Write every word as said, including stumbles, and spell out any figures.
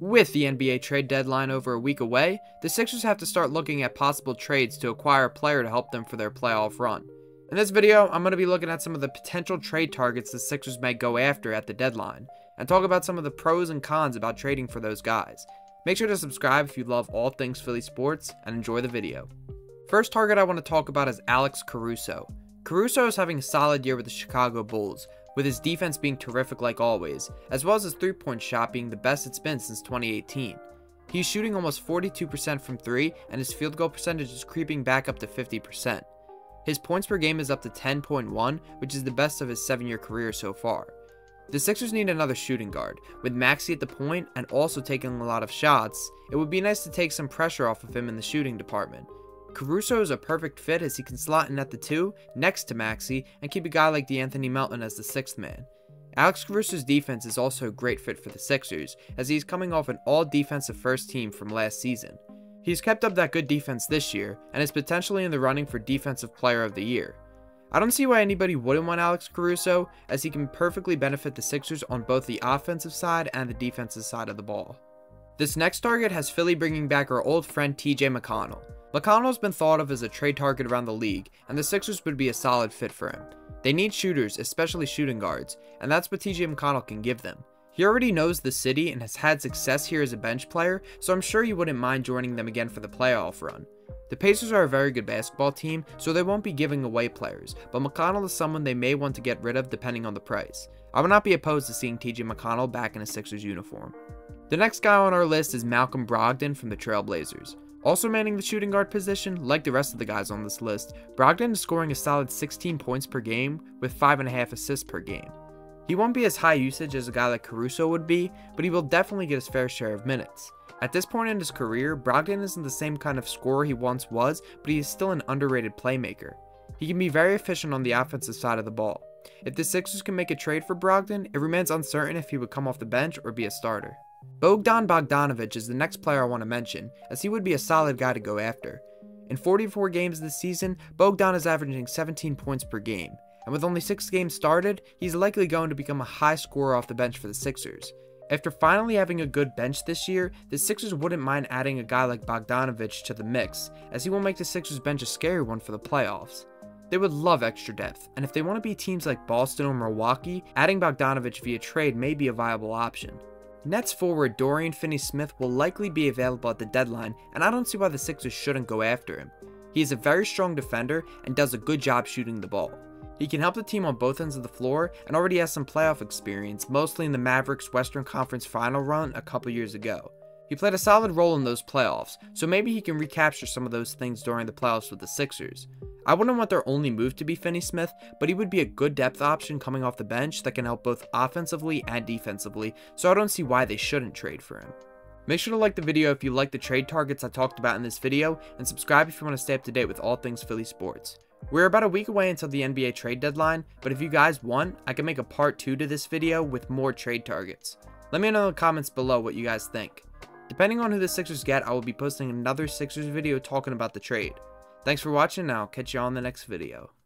With the N B A trade deadline over a week away, the Sixers have to start looking at possible trades to acquire a player to help them for their playoff run. In this video, I'm going to be looking at some of the potential trade targets the Sixers may go after at the deadline, and talk about some of the pros and cons about trading for those guys. Make sure to subscribe if you love all things Philly sports, and enjoy the video. First target I want to talk about is Alex Caruso. Caruso is having a solid year with the Chicago Bulls, with his defense being terrific like always, as well as his three-point shot being the best it's been since twenty eighteen. He's shooting almost forty-two percent from three, and his field goal percentage is creeping back up to fifty percent. His points per game is up to ten point one, which is the best of his seven-year career so far. The Sixers need another shooting guard. With Maxey at the point and also taking a lot of shots, it would be nice to take some pressure off of him in the shooting department. Caruso is a perfect fit as he can slot in at the two, next to Maxey, and keep a guy like DeAnthony Melton as the sixth man. Alex Caruso's defense is also a great fit for the Sixers, as he's coming off an all-defensive first team from last season. He's kept up that good defense this year, and is potentially in the running for Defensive Player of the Year. I don't see why anybody wouldn't want Alex Caruso, as he can perfectly benefit the Sixers on both the offensive side and the defensive side of the ball. This next target has Philly bringing back our old friend T J McConnell. McConnell's been thought of as a trade target around the league, and the Sixers would be a solid fit for him. They need shooters, especially shooting guards, and that's what T J McConnell can give them. He already knows the city and has had success here as a bench player, so I'm sure you wouldn't mind joining them again for the playoff run. The Pacers are a very good basketball team, so they won't be giving away players, but McConnell is someone they may want to get rid of depending on the price. I would not be opposed to seeing T J McConnell back in a Sixers uniform. The next guy on our list is Malcolm Brogdon from the Trailblazers. Also manning the shooting guard position, like the rest of the guys on this list, Brogdon is scoring a solid sixteen points per game with five point five assists per game. He won't be as high usage as a guy like Caruso would be, but he will definitely get his fair share of minutes. At this point in his career, Brogdon isn't the same kind of scorer he once was, but he is still an underrated playmaker. He can be very efficient on the offensive side of the ball. If the Sixers can make a trade for Brogdon, it remains uncertain if he would come off the bench or be a starter. Bogdan Bogdanović is the next player I want to mention, as he would be a solid guy to go after. In forty-four games this season, Bogdan is averaging seventeen points per game, and with only six games started, he's likely going to become a high scorer off the bench for the Sixers. After finally having a good bench this year, the Sixers wouldn't mind adding a guy like Bogdanović to the mix, as he will make the Sixers bench a scary one for the playoffs. They would love extra depth, and if they want to beat teams like Boston or Milwaukee, adding Bogdanović via trade may be a viable option. Nets forward Dorian Finney-Smith will likely be available at the deadline, and I don't see why the Sixers shouldn't go after him. He is a very strong defender and does a good job shooting the ball. He can help the team on both ends of the floor and already has some playoff experience, mostly in the Mavericks' Western Conference final run a couple years ago. He played a solid role in those playoffs, so maybe he can recapture some of those things during the playoffs with the Sixers. I wouldn't want their only move to be Finney-Smith, but he would be a good depth option coming off the bench that can help both offensively and defensively, so I don't see why they shouldn't trade for him. Make sure to like the video if you like the trade targets I talked about in this video, and subscribe if you want to stay up to date with all things Philly sports. We're about a week away until the N B A trade deadline, but if you guys want, I can make a part two to this video with more trade targets. Let me know in the comments below what you guys think. Depending on who the Sixers get, I will be posting another Sixers video talking about the trade. Thanks for watching, and I'll catch you all in the next video.